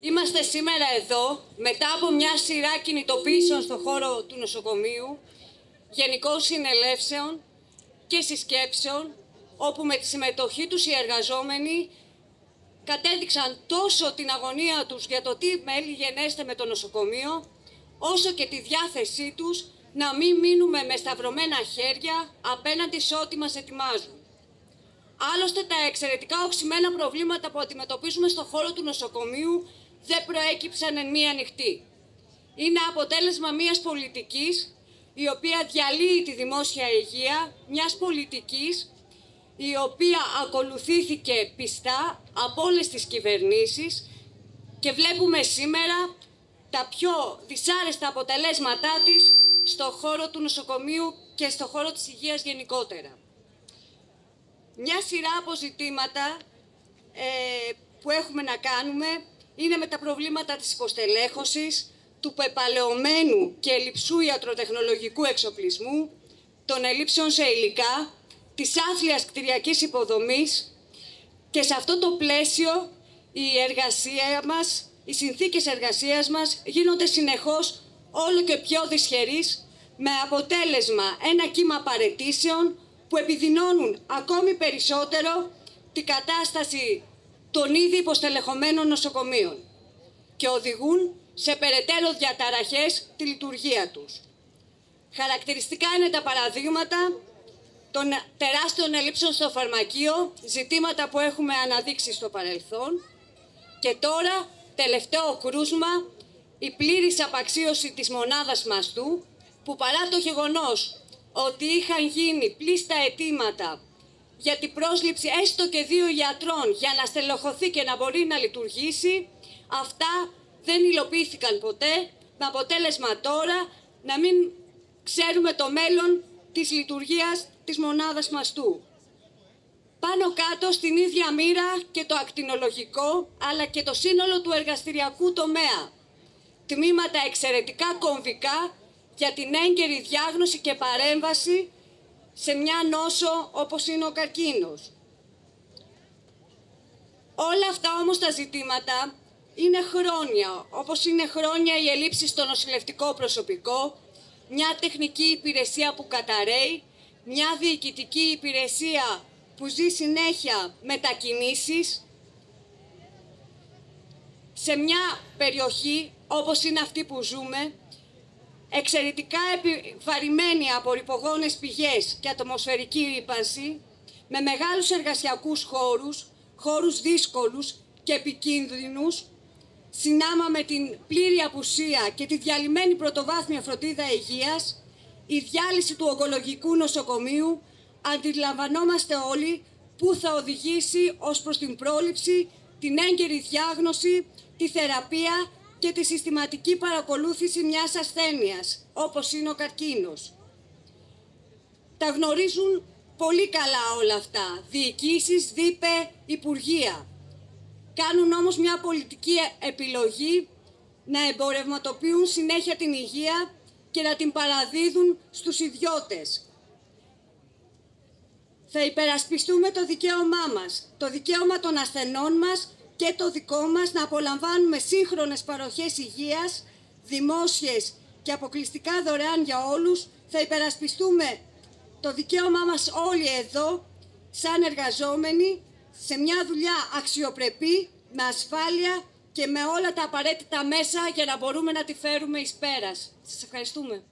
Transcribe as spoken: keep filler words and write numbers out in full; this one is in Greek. Είμαστε σήμερα εδώ, μετά από μια σειρά κινητοποίησεων στον χώρο του νοσοκομείου, γενικών συνελεύσεων και συσκέψεων, όπου με τη συμμετοχή τους οι εργαζόμενοι κατέδειξαν τόσο την αγωνία τους για το τι μέλη γενέστε με το νοσοκομείο, όσο και τη διάθεσή τους να μην μείνουμε με σταυρωμένα χέρια απέναντι σε ό,τι μας ετοιμάζουν. Άλλωστε, τα εξαιρετικά οξυμένα προβλήματα που αντιμετωπίζουμε στον χώρο του νοσοκομείου δεν προέκυψαν εν μία νυχτή. Είναι αποτέλεσμα μιας πολιτικής η οποία διαλύει τη δημόσια υγεία, μιας πολιτικής η οποία ακολουθήθηκε πιστά από όλες τις κυβερνήσεις και βλέπουμε σήμερα τα πιο δυσάρεστα αποτελέσματά της στον χώρο του νοσοκομείου και στον χώρο της υγείας γενικότερα. Μια σειρά από ζητήματα ε, που έχουμε να κάνουμε είναι με τα προβλήματα της υποστελέχωσης, του πεπαλαιωμένου και ελλειψού ιατροτεχνολογικού εξοπλισμού, των ελλείψεων σε υλικά, της άθλιας κτηριακής υποδομής και σε αυτό το πλαίσιο η εργασία μας, οι συνθήκες εργασίας μας γίνονται συνεχώς όλο και πιο δυσχερείς με αποτέλεσμα ένα κύμα παραιτήσεων που επιδεινώνουν ακόμη περισσότερο την κατάσταση των ήδη υποστελεχωμένων νοσοκομείων και οδηγούν σε περαιτέρω διαταραχές τη λειτουργία τους. Χαρακτηριστικά είναι τα παραδείγματα των τεράστιων ελλείψεων στο φαρμακείο, ζητήματα που έχουμε αναδείξει στο παρελθόν και τώρα, τελευταίο κρούσμα, η πλήρης απαξίωση της μονάδας μαστού, που παρά το γεγονός ότι είχαν γίνει πλήστα αιτήματα για την πρόσληψη έστω και δύο ιατρών για να στελεχωθεί και να μπορεί να λειτουργήσει, αυτά δεν υλοποιήθηκαν ποτέ, με αποτέλεσμα τώρα να μην ξέρουμε το μέλλον της λειτουργίας της μονάδας μαστού. Πάνω κάτω στην ίδια μοίρα και το ακτινολογικό, αλλά και το σύνολο του εργαστηριακού τομέα. Τμήματα εξαιρετικά κομβικά για την έγκαιρη διάγνωση και παρέμβαση σε μια νόσο όπως είναι ο καρκίνος. Όλα αυτά όμως τα ζητήματα είναι χρόνια, όπως είναι χρόνια η ελλείψη στο νοσηλευτικό προσωπικό, μια τεχνική υπηρεσία που καταρρέει, μια διοικητική υπηρεσία που ζει συνέχεια μετακινήσεις, σε μια περιοχή όπως είναι αυτή που ζούμε, εξαιρετικά επιβαρημένη από ρυπογόνες πηγές και ατμοσφαιρική ρύπανση, με μεγάλους εργασιακούς χώρους, χώρους δύσκολους και επικίνδυνους, συνάμα με την πλήρη απουσία και τη διαλυμένη πρωτοβάθμια φροντίδα υγείας, η διάλυση του ογκολογικού νοσοκομείου, αντιλαμβανόμαστε όλοι που θα οδηγήσει ως προς την πρόληψη, την έγκαιρη διάγνωση, τη θεραπεία και τη συστηματική παρακολούθηση μιας ασθένειας, όπως είναι ο καρκίνος. Τα γνωρίζουν πολύ καλά όλα αυτά, διοικήσεις, δίπε, υπουργεία. Κάνουν όμως μια πολιτική επιλογή να εμπορευματοποιούν συνέχεια την υγεία και να την παραδίδουν στους ιδιώτες. Θα υπερασπιστούμε το δικαίωμά μας, το δικαίωμα των ασθενών μας και το δικό μας να απολαμβάνουμε σύγχρονες παροχές υγείας, δημόσιες και αποκλειστικά δωρεάν για όλους. Θα υπερασπιστούμε το δικαίωμά μας όλοι εδώ, σαν εργαζόμενοι, σε μια δουλειά αξιοπρεπή, με ασφάλεια και με όλα τα απαραίτητα μέσα για να μπορούμε να τη φέρουμε εις πέρας. Σας ευχαριστούμε.